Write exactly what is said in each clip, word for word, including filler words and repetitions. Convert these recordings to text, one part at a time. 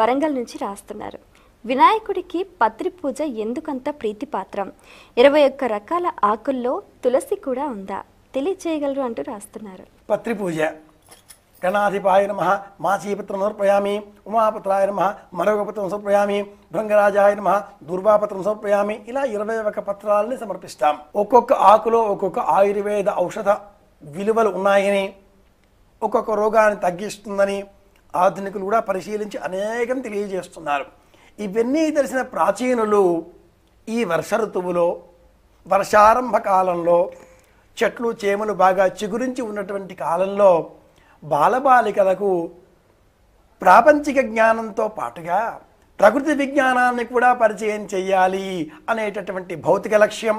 వరంగల్ నుంచి రాస్తున్నారు. వినాయకుడికి పత్రి పూజ ఎందుకంత ప్రీతిపాత్రం? ఇరవై ఒక్క రకాల ఆకుల్లో తులసి కూడా ఉందా? తెలియజేయగలరు అంటూ రాస్తున్నారు. పత్రి పూజ గణాధిపాయ నమః మాసీపత్రం సమర్పయామి, ఉమాపత్రాయ నమః మరొకపత్రం సమర్పయామి, భృంగరాజాయ నమః దుర్వాపత్రం సమర్పయామి. ఇలా ఇరవై ఒక పత్రాలని సమర్పిస్తాం. ఒక్కొక్క ఆకులో ఒక్కొక్క ఆయుర్వేద ఔషధ విలువలు ఉన్నాయని, ఒక్కొక్క రోగాన్ని తగ్గిస్తుందని ఆధునికులు కూడా పరిశీలించి అనేకం తెలియజేస్తున్నారు. ఇవన్నీ తెలిసిన ప్రాచీనులు ఈ వర్ష ఋతువులో వర్షారంభ కాలంలో చెట్లు చేమలు బాగా చిగురించి ఉన్నటువంటి కాలంలో బాలబాలికలకు ప్రాపంచిక జ్ఞానంతో పాటుగా ప్రకృతి విజ్ఞానాన్ని కూడా పరిచయం చేయాలి అనేటటువంటి భౌతిక లక్ష్యం,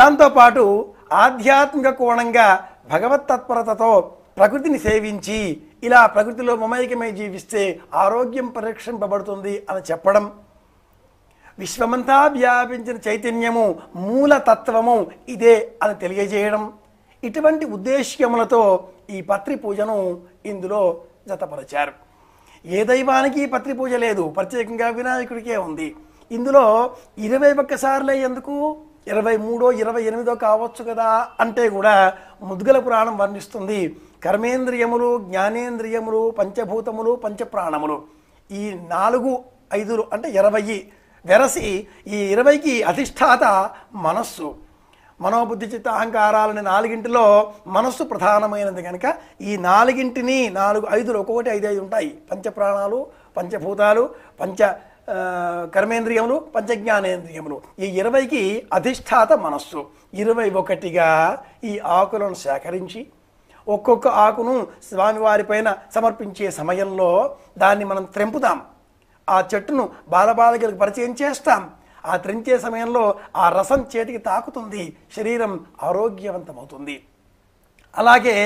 దాంతోపాటు ఆధ్యాత్మిక కోణంగా భగవత్ తత్పరతతో ప్రకృతిని సేవించి ఇలా ప్రకృతిలో మమైకమై జీవిస్తే ఆరోగ్యం పరీక్షింపబడుతుంది అని చెప్పడం, విశ్వమంతా వ్యాపించిన చైతన్యము మూలతత్వము ఇదే అని తెలియజేయడం, ఇటువంటి ఉద్దేశ్యములతో ఈ పత్రి పూజను ఇందులో జతపరిచారు. ఏ దైవానికి పత్రి పూజ లేదు, ప్రత్యేకంగా వినాయకుడికే ఉంది. ఇందులో ఇరవై ఒక్కసార్లే ఎందుకు, ఇరవై మూడో ఇరవై ఎనిమిదో కావచ్చు కదా అంటే కూడా ముద్గల పురాణం వర్ణిస్తుంది. కర్మేంద్రియములు, జ్ఞానేంద్రియములు, పంచభూతములు, పంచప్రాణములు ఈ నాలుగు ఐదులు అంటే ఇరవై వెరసి, ఈ ఇరవైకి అధిష్టాత మనస్సు. మనోబుద్ధి చిత్త అహంకారాలని నాలుగింటిలో మనస్సు ప్రధానమైనది కనుక ఈ నాలుగింటిని నాలుగు ఐదులు ఒక్కొక్కటి ఐదు ఐదు ఉంటాయి. పంచప్రాణాలు, పంచభూతాలు, పంచ కర్మేంద్రియములు, పంచజ్ఞానేంద్రియములు, ఈ ఇరవైకి అధిష్టాత మనస్సు. ఇరవై ఒకటిగా ఈ ఆకులను సేకరించి ఒక్కొక్క ఆకును స్వామివారి పైన సమర్పించే సమయంలో దాన్ని మనం త్రెంపుతాం. ఆ చెట్టును బాలబాలికలకు పరిచయం చేస్తాం. ఆ త్రెంచే సమయంలో ఆ రసం చేతికి తాకుతుంది, శరీరం ఆరోగ్యవంతమవుతుంది. అలాగే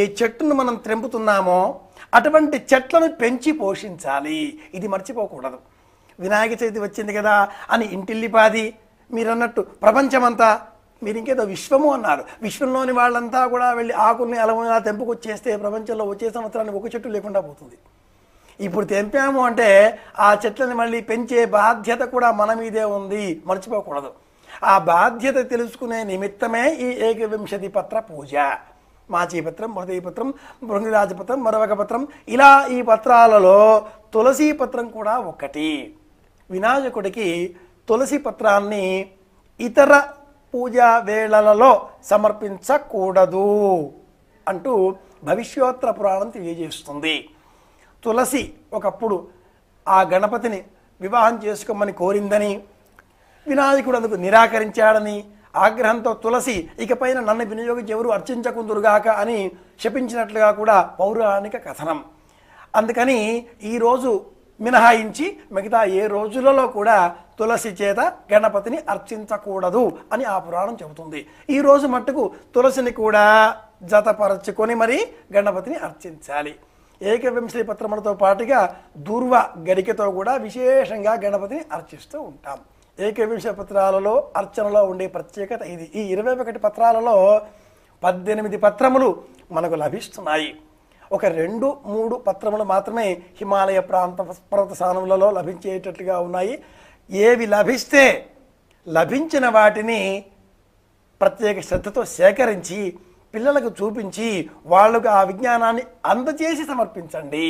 ఏ చెట్టును మనం త్రెంపుతున్నామో అటువంటి చెట్లను పెంచి పోషించాలి, ఇది మర్చిపోకూడదు. వినాయక చవితి వచ్చింది కదా అని ఇంటిల్లిపాది మీరన్నట్టు ప్రపంచమంతా, మీరు ఇంకేదో విశ్వము అన్నారు, విశ్వంలోని వాళ్ళంతా కూడా వెళ్ళి ఆకుల్ని అలములా తెంపుకొచ్చేస్తే ప్రపంచంలో వచ్చే సంవత్సరానికి ఒక చెట్టు లేకుండా పోతుంది. ఇప్పుడు తెంపాము అంటే ఆ చెట్లను మళ్ళీ పెంచే బాధ్యత కూడా మన మీదే ఉంది, మర్చిపోకూడదు. ఆ బాధ్యత తెలుసుకునే నిమిత్తమే ఈ ఏకవింశతి పత్ర పూజ. మాచీపత్రం, మృదయపత్రం, భృంగిరాజపత్రం, మరొక పత్రం, ఇలా ఈ పత్రాలలో తులసి పత్రం కూడా ఒకటి. వినాయకుడికి తులసి పత్రాన్ని ఇతర పూజా వేళలలో సమర్పించకూడదు అంటూ భవిష్యోత్తర పురాణం తెలియజేస్తుంది. తులసి ఒకప్పుడు ఆ గణపతిని వివాహం చేసుకోమని కోరిందని, వినాయకుడు అందుకు నిరాకరించాడని, ఆగ్రహంతో తులసి ఇకపైన నన్ను వినియోగించి ఎవరు అర్చించకుందురుగాక అని శపించినట్లుగా కూడా పౌరాణిక కథనం. అందుకని ఈరోజు మినహాయించి మిగతా ఏ రోజులలో కూడా తులసి చేత గణపతిని అర్చించకూడదు అని ఆ పురాణం చెబుతుంది. ఈరోజు మట్టుకు తులసిని కూడా జతపరచుకొని మరీ గణపతిని అర్చించాలి. ఏకవింశతి పత్రములతో పాటుగా దూర్వ గరికతో కూడా విశేషంగా గణపతిని అర్చిస్తూ ఉంటాం. ఏకవింశ పత్రాలలో అర్చనలో ఉండే ప్రత్యేకత ఇది. ఈ ఇరవై ఒకటి పత్రాలలో పద్దెనిమిది పత్రములు మనకు లభిస్తున్నాయి. ఒక రెండు మూడు పత్రములు మాత్రమే హిమాలయ ప్రాంత పర్వత స్థానములలో లభించేటట్లుగా ఉన్నాయి. ఏవి లభిస్తే లభించిన వాటిని ప్రత్యేక శ్రద్ధతో సేకరించి పిల్లలకు చూపించి వాళ్ళకు ఆ విజ్ఞానాన్ని అందజేసి సమర్పించండి.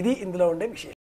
ఇది ఇందులో ఉండే విశేషం.